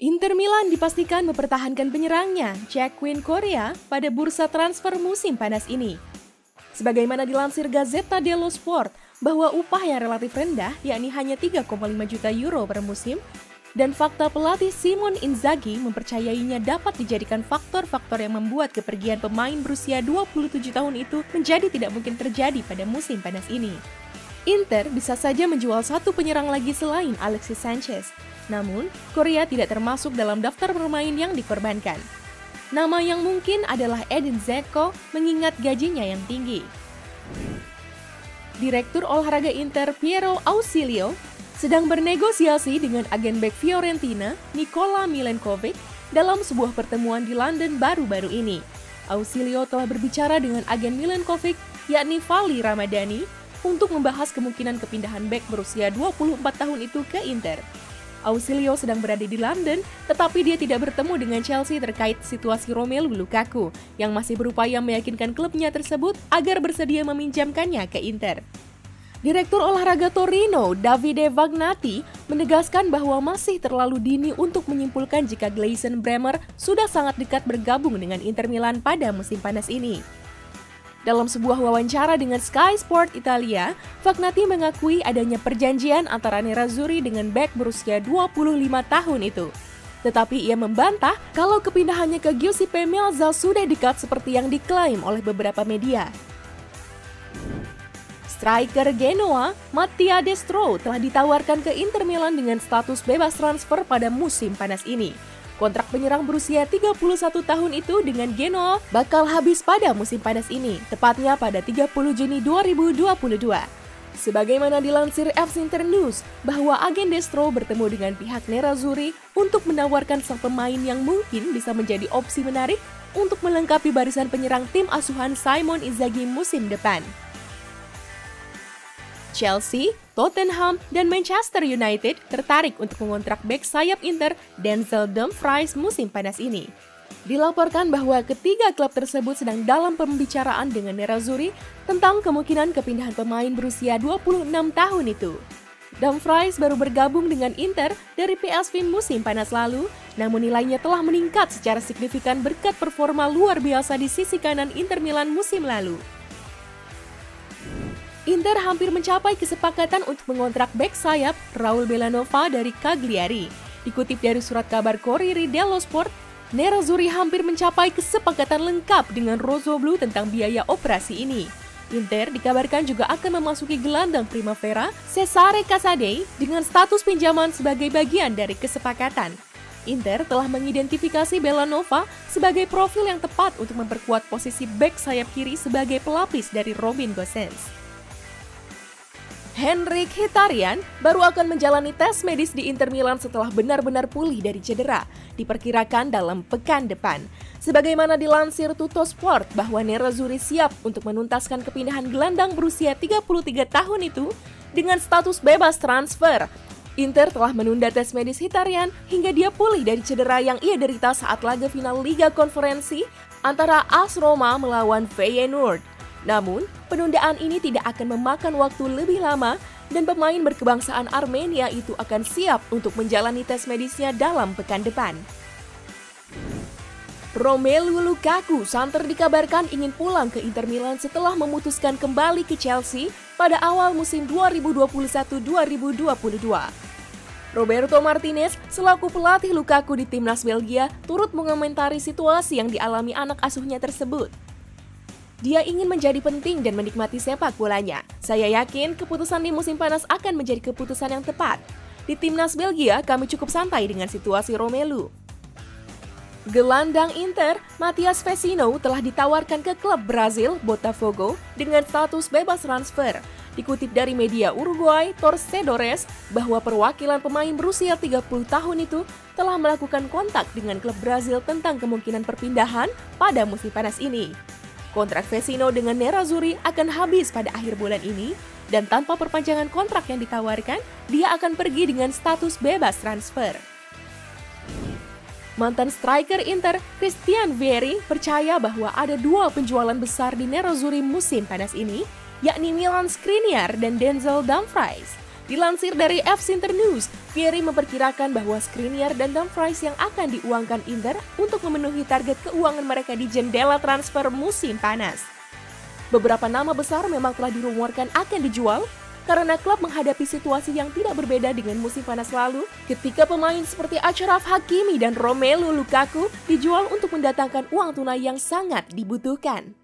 Inter Milan dipastikan mempertahankan penyerangnya, Joaquin Correa, pada bursa transfer musim panas ini. Sebagaimana dilansir Gazzetta dello Sport, bahwa upah yang relatif rendah, yakni hanya 3,5 juta euro per musim, dan fakta pelatih Simon Inzaghi mempercayainya dapat dijadikan faktor-faktor yang membuat kepergian pemain berusia 27 tahun itu menjadi tidak mungkin terjadi pada musim panas ini. Inter bisa saja menjual satu penyerang lagi selain Alexis Sanchez. Namun, Correa tidak termasuk dalam daftar pemain yang dikorbankan. Nama yang mungkin adalah Edin Zeko mengingat gajinya yang tinggi. Direktur Olahraga Inter Piero Ausilio sedang bernegosiasi dengan agen bek Fiorentina Nicola Milenkovic dalam sebuah pertemuan di London baru-baru ini. Ausilio telah berbicara dengan agen Milenkovic yakni Fali Ramadani untuk membahas kemungkinan kepindahan bek berusia 24 tahun itu ke Inter. Ausilio sedang berada di London, tetapi dia tidak bertemu dengan Chelsea terkait situasi Romelu Lukaku, yang masih berupaya meyakinkan klubnya tersebut agar bersedia meminjamkannya ke Inter. Direktur Olahraga Torino, Davide Vagnati, menegaskan bahwa masih terlalu dini untuk menyimpulkan jika Gleison Bremer sudah sangat dekat bergabung dengan Inter Milan pada musim panas ini. Dalam sebuah wawancara dengan Sky Sport Italia, Vagnati mengakui adanya perjanjian antara Nerazzurri dengan bek berusia 25 tahun itu. Tetapi ia membantah kalau kepindahannya ke Giuseppe Meazza sudah dekat seperti yang diklaim oleh beberapa media. Striker Genoa, Mattia Destro telah ditawarkan ke Inter Milan dengan status bebas transfer pada musim panas ini. Kontrak penyerang berusia 31 tahun itu dengan Genoa bakal habis pada musim panas ini, tepatnya pada 30 Juni 2022. Sebagaimana dilansir FC Inter News, bahwa agen Destro bertemu dengan pihak Nerazzurri untuk menawarkan sang pemain yang mungkin bisa menjadi opsi menarik untuk melengkapi barisan penyerang tim asuhan Simon Inzaghi musim depan. Chelsea, Tottenham, dan Manchester United tertarik untuk mengontrak bek sayap Inter Denzel Dumfries musim panas ini. Dilaporkan bahwa ketiga klub tersebut sedang dalam pembicaraan dengan Nerazzurri tentang kemungkinan kepindahan pemain berusia 26 tahun itu. Dumfries baru bergabung dengan Inter dari PSV musim panas lalu, namun nilainya telah meningkat secara signifikan berkat performa luar biasa di sisi kanan Inter Milan musim lalu. Inter hampir mencapai kesepakatan untuk mengontrak bek sayap Raul Bellanova dari Cagliari. Dikutip dari surat kabar Corriere dello Sport, Nerazzurri hampir mencapai kesepakatan lengkap dengan Rossoneri tentang biaya operasi ini. Inter dikabarkan juga akan memasuki gelandang Primavera Cesare Casadei dengan status pinjaman sebagai bagian dari kesepakatan. Inter telah mengidentifikasi Bellanova sebagai profil yang tepat untuk memperkuat posisi bek sayap kiri sebagai pelapis dari Robin Gosens. Henrik Mkhitaryan baru akan menjalani tes medis di Inter Milan setelah benar-benar pulih dari cedera, diperkirakan dalam pekan depan. Sebagaimana dilansir Tutto Sport bahwa Nerazzurri siap untuk menuntaskan kepindahan gelandang berusia 33 tahun itu dengan status bebas transfer. Inter telah menunda tes medis Mkhitaryan hingga dia pulih dari cedera yang ia derita saat laga final Liga Konferensi antara AS Roma melawan Feyenoord. Namun, penundaan ini tidak akan memakan waktu lebih lama dan pemain berkebangsaan Armenia itu akan siap untuk menjalani tes medisnya dalam pekan depan. Romelu Lukaku santer dikabarkan ingin pulang ke Inter Milan setelah memutuskan kembali ke Chelsea pada awal musim 2021-2022. Roberto Martinez selaku pelatih Lukaku di timnas Belgia turut mengomentari situasi yang dialami anak asuhnya tersebut. Dia ingin menjadi penting dan menikmati sepak bolanya. Saya yakin keputusan di musim panas akan menjadi keputusan yang tepat. Di timnas Belgia, kami cukup santai dengan situasi Romelu. Gelandang Inter, Matias Vecino telah ditawarkan ke klub Brazil, Botafogo, dengan status bebas transfer. Dikutip dari media Uruguay, Torcedores, bahwa perwakilan pemain berusia 30 tahun itu telah melakukan kontak dengan klub Brazil tentang kemungkinan perpindahan pada musim panas ini. Kontrak Vecino dengan Nerazzurri akan habis pada akhir bulan ini, dan tanpa perpanjangan kontrak yang ditawarkan, dia akan pergi dengan status bebas transfer. Mantan striker Inter, Christian Vieri, percaya bahwa ada dua penjualan besar di Nerazzurri musim panas ini, yakni Milan Skriniar dan Denzel Dumfries. Dilansir dari FC Inter News, Vieri memperkirakan bahwa Skriniar dan Dumfries yang akan diuangkan Inter untuk memenuhi target keuangan mereka di jendela transfer musim panas. Beberapa nama besar memang telah dirumorkan akan dijual, karena klub menghadapi situasi yang tidak berbeda dengan musim panas lalu ketika pemain seperti Achraf Hakimi dan Romelu Lukaku dijual untuk mendatangkan uang tunai yang sangat dibutuhkan.